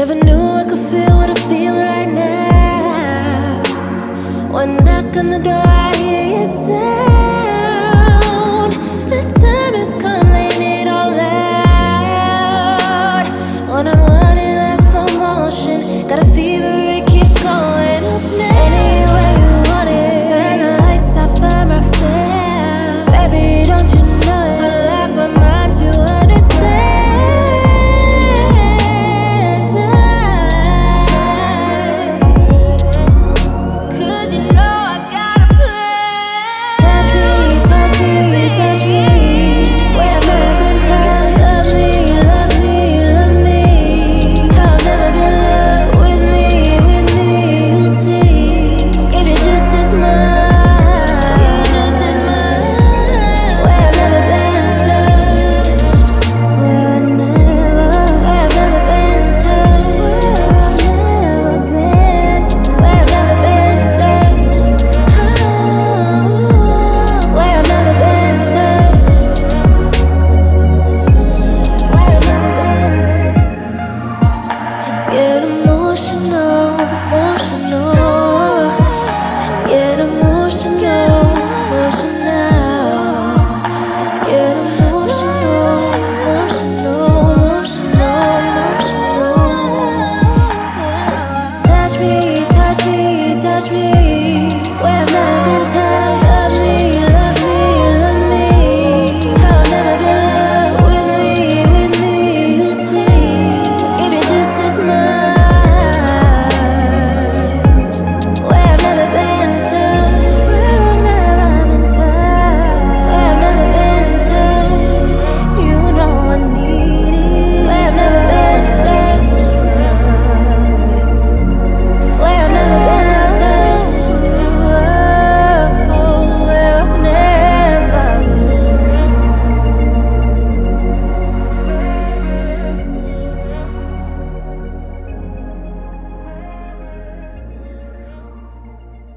Never knew I could feel what I feel right now. One knock on the door, I hear your sound. The time has come, laying it all out. One on one.